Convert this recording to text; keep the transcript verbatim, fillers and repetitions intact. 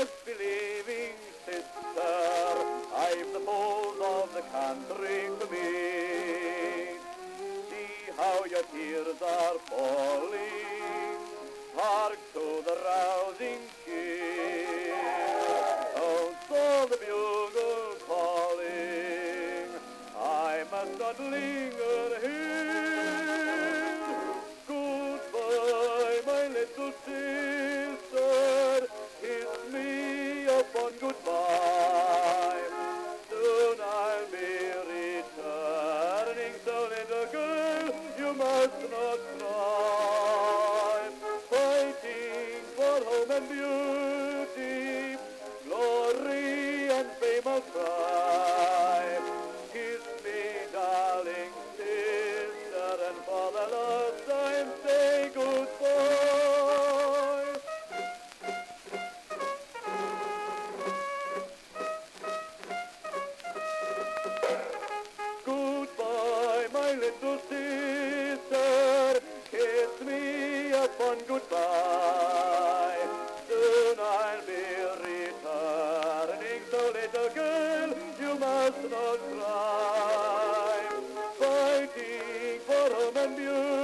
best believing sister, I'm the bold of the country queen. See how your tears are falling, hark to the rousing cheer. Don't sound the bugle calling, I must not linger here. Goodbye, my little sister, kiss me upon goodbye. Soon I'll be returning, so little girl, you must not cry. Fighting for home and beauty, glory and fame I'll cry. Kiss me, darling sister, and for the last time say goodbye. Goodbye, my little sister, kiss me upon goodbye. Soon I'll be returning, so little girl, you must not cry. Fighting for home and beauty,